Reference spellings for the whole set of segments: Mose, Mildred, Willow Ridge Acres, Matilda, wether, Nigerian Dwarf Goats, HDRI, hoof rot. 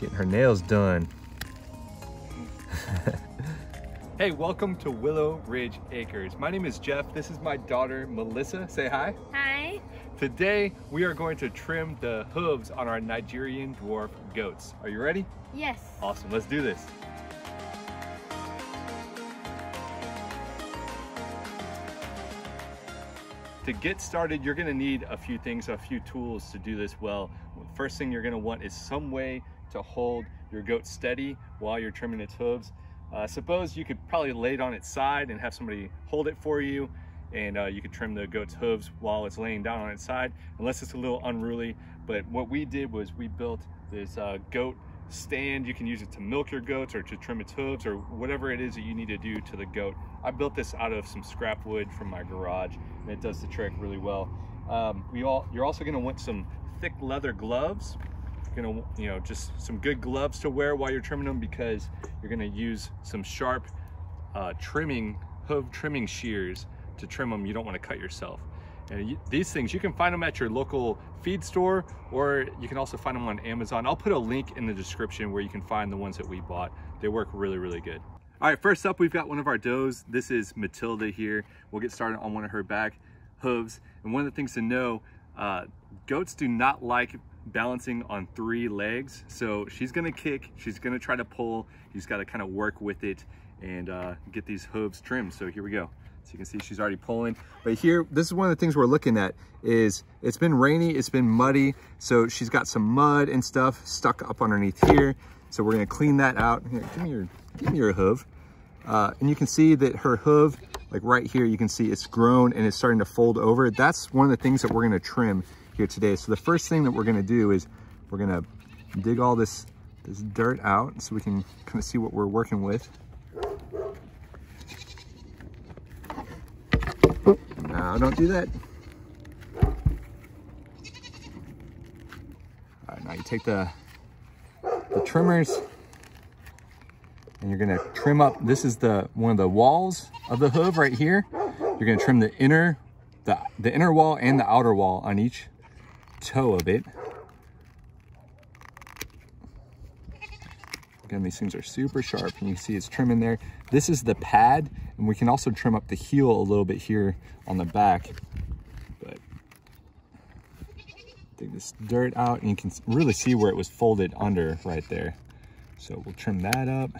Getting her nails done. Hey, welcome to Willow Ridge Acres. My name is Jeff. This is my daughter, Melissa. Say hi. Hi. Today, we are going to trim the hooves on our Nigerian dwarf goats. Are you ready? Yes. Awesome. Let's do this. To get started, you're going to need a few things, a few tools to do this well. First thing you're going to want is some way to hold your goat steady while you're trimming its hooves. Suppose you could probably lay it on its side and have somebody hold it for you, and you could trim the goat's hooves while it's laying down on its side, unless it's a little unruly. But what we did was we built this goat stand. You can use it to milk your goats or to trim its hooves or whatever it is that you need to do to the goat. I built this out of some scrap wood from my garage, and it does the trick really well. You're also going to want some thick leather gloves. You're going to, just some good gloves to wear while you're trimming them, because you're going to use some sharp hoof trimming shears to trim them. You don't want to cut yourself. And these things, you can find them at your local feed store, or you can also find them on Amazon. I'll put a link in the description where you can find the ones that we bought. They work really, really good. All right, first up, we've got one of our does. This is Matilda here. We'll get started on one of her back hooves. And one of the things to know, goats do not like balancing on three legs. So she's gonna kick, she's gonna try to pull. You just gotta kind of work with it and get these hooves trimmed. So here we go. So you can see she's already pulling. But here, this is one of the things we're looking at is it's been rainy, it's been muddy. So she's got some mud and stuff stuck up underneath here. So we're gonna clean that out. Here, give me your hoof. And you can see that her hoof, like right here, you can see it's grown and it's starting to fold over. That's one of the things that we're gonna trim here today. So the first thing that we're gonna do is we're gonna dig all this dirt out so we can kind of see what we're working with. No, don't do that. All right, now you take the trimmers and you're gonna trim up. This is one of the walls of the hoof right here. You're gonna trim the inner wall and the outer wall on each toe of it. Again, these things are super sharp, and you can see it's trimming there. This is the pad, and we can also trim up the heel a little bit here on the back. But dig this dirt out, and you can really see where it was folded under right there. So we'll trim that up.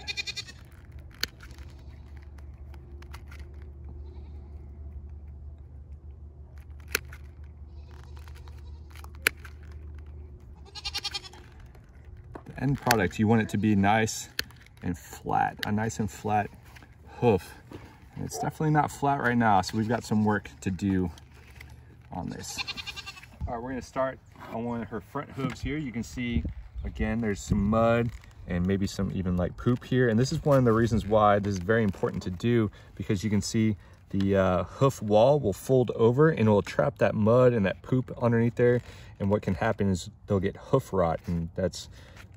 End product, you want it to be nice and flat, a nice and flat hoof. And it's definitely not flat right now, so we've got some work to do on this. All right, we're gonna start on one of her front hooves here. You can see, again, there's some mud and maybe some even like poop here. And this is one of the reasons why this is very important to do, because you can see the hoof wall will fold over and it will trap that mud and that poop underneath there. And what can happen is they'll get hoof rot, and that's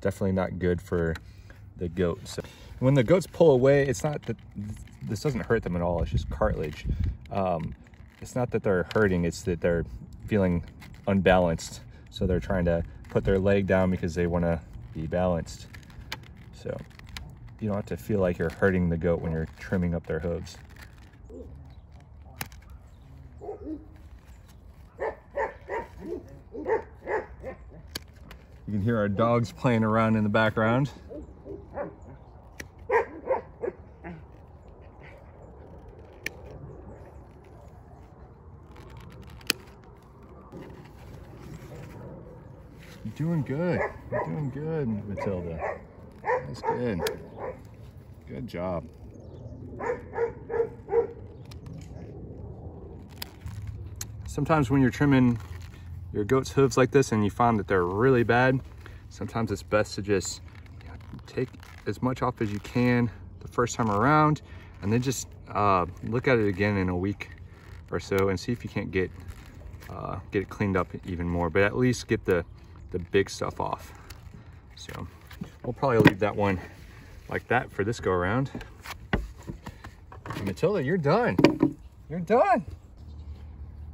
definitely not good for the goat. So when the goats pull away, it's not that this doesn't hurt them at all, it's just cartilage. It's not that they're hurting, it's that they're feeling unbalanced, so they're trying to put their leg down because they want to be balanced. So you don't have to feel like you're hurting the goat when you're trimming up their hooves. You can hear our dogs playing around in the background. You're doing good. You're doing good, Matilda. That's good. Good job. Sometimes when you're trimming your goat's hooves like this and you find that they're really bad, sometimes it's best to just take as much off as you can the first time around, and then just look at it again in a week or so and see if you can't get it cleaned up even more, but at least get the big stuff off. So we'll probably leave that one like that for this go around. And Matilda, you're done. You're done.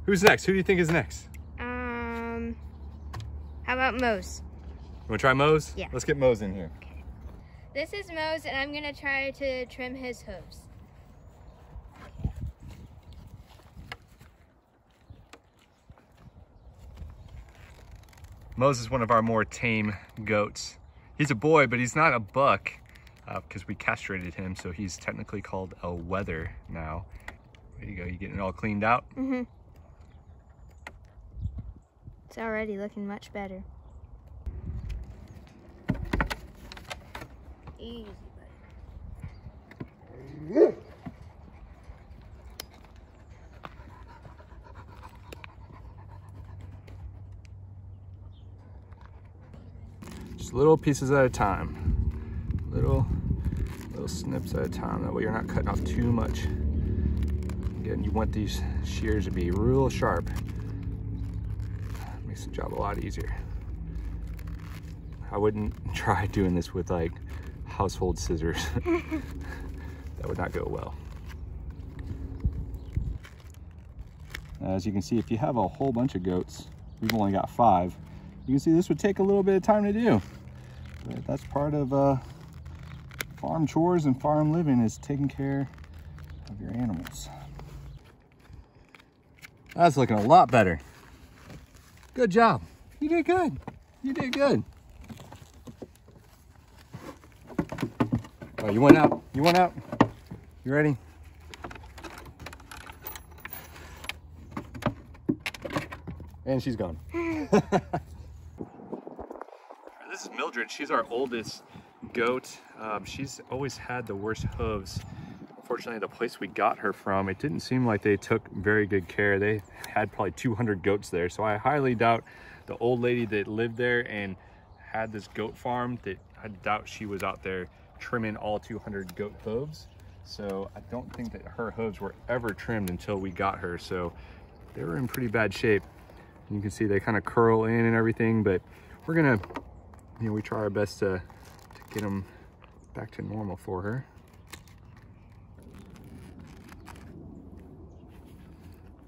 Who's next? Who do you think is next? How about Mose? You wanna try Mose? Yeah. Let's get Mose in here. Okay. This is Mose, and I'm gonna try to trim his hooves. Mose is one of our more tame goats. He's a boy, but he's not a buck because we castrated him, so he's technically called a wether now. There you go, you getting it all cleaned out? Mm-hmm. It's already looking much better. Easy, buddy. Little pieces at a time, little snips at a time. That way you're not cutting off too much. Again, you want these shears to be real sharp. Makes the job a lot easier. I wouldn't try doing this with like household scissors. That would not go well. As you can see, if you have a whole bunch of goats, we've only got 5. You can see this would take a little bit of time to do. But that's part of farm chores and farm living, is taking care of your animals. That's looking a lot better. Good job. You did good. You did good. Well, you went out. You went out. You ready? And she's gone. This is Mildred. She's our oldest goat. She's always had the worst hooves. Unfortunately, the place we got her from, it didn't seem like they took very good care. They had probably 200 goats there, so I highly doubt the old lady that lived there and had this goat farm, that I doubt she was out there trimming all 200 goat hooves. So I don't think that her hooves were ever trimmed until we got her, so they were in pretty bad shape. You can see they kind of curl in and everything, but we're gonna, you know, we try our best to get them back to normal for her.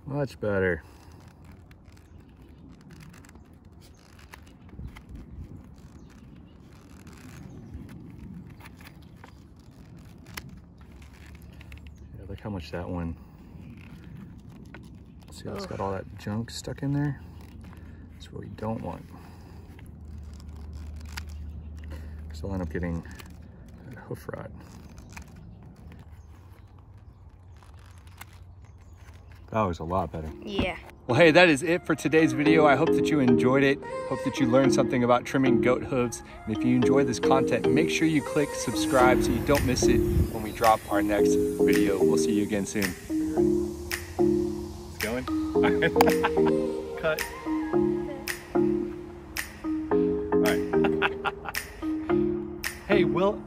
Much better. Yeah, look how much that one. See how it's got all that junk stuck in there? That's what we don't want. Because they'll end up getting that hoof rot. That was a lot better. Yeah. Well, hey, that is it for today's video. I hope that you enjoyed it. Hope that you learned something about trimming goat hooves. And if you enjoy this content, make sure you click subscribe so you don't miss it when we drop our next video. We'll see you again soon. Cut. All right. Hey, Will.